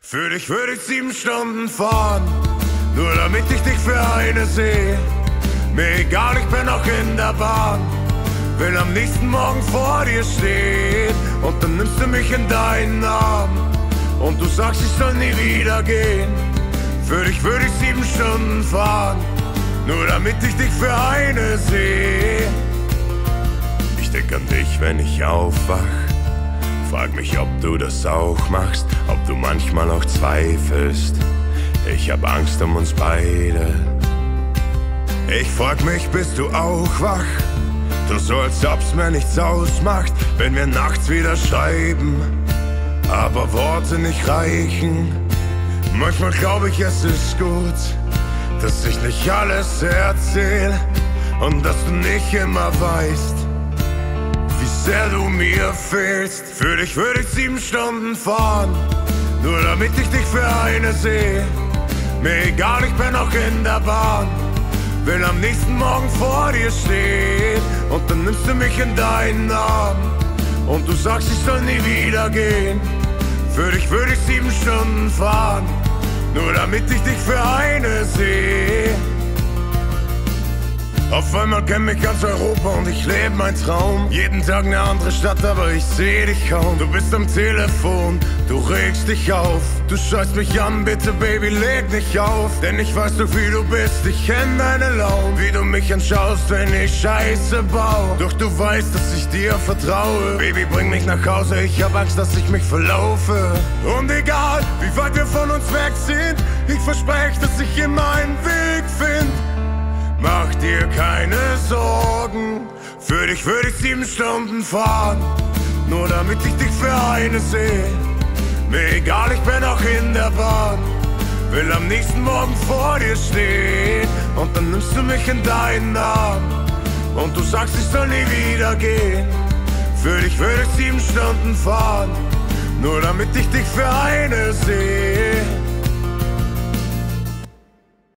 Für dich würde ich 7 Stunden fahren, nur damit ich dich für eine sehe. Mir egal, ich bin auch in der Bahn, will am nächsten Morgen vor dir stehen. Und dann nimmst du mich in deinen Arm und du sagst, ich soll nie wieder gehen. Für dich würde ich 7 Stunden fahren, nur damit ich dich für eine sehe. Ich denk an dich, wenn ich aufwach. Frag mich, ob du das auch machst, ob du manchmal auch zweifelst. Ich hab Angst um uns beide. Ich frag mich, bist du auch wach? Du so, als ob's mir nichts ausmacht, wenn wir nachts wieder schreiben, aber Worte nicht reichen. Manchmal glaub ich, es ist gut, dass ich nicht alles erzähl und dass du nicht immer weißt, wie sehr du mir fehlst. Für dich würde ich 7 Stunden fahren, nur damit ich dich für eine sehe. Mir egal, ich bin auch in der Bahn, will am nächsten Morgen vor dir stehen. Und dann nimmst du mich in deinen Arm und du sagst, ich soll nie wieder gehen. Für dich würde ich 7 Stunden fahren, nur damit ich dich für eine sehe. Auf einmal kennt mich ganz Europa und ich lebe mein Traum. Jeden Tag eine andere Stadt, aber ich seh dich kaum. Du bist am Telefon, du regst dich auf, du scheißt mich an, bitte Baby, leg nicht auf. Denn ich weiß so viel du bist, ich kenn deine Laune, wie du mich anschaust, wenn ich Scheiße baue. Doch du weißt, dass ich dir vertraue. Baby, bring mich nach Hause, ich hab Angst, dass ich mich verlaufe. Und egal, wie weit wir von uns weg sind, ich verspreche, dass ich immer einen Weg find. Mach dir keine Sorgen, für dich würde ich 7 Stunden fahren, nur damit ich dich für eine sehe. Mir egal, ich bin auch in der Bahn, will am nächsten Morgen vor dir stehen. Und dann nimmst du mich in deinen Arm und du sagst, ich soll nie wieder gehen. Für dich würde ich 7 Stunden fahren, nur damit ich dich für eine sehe.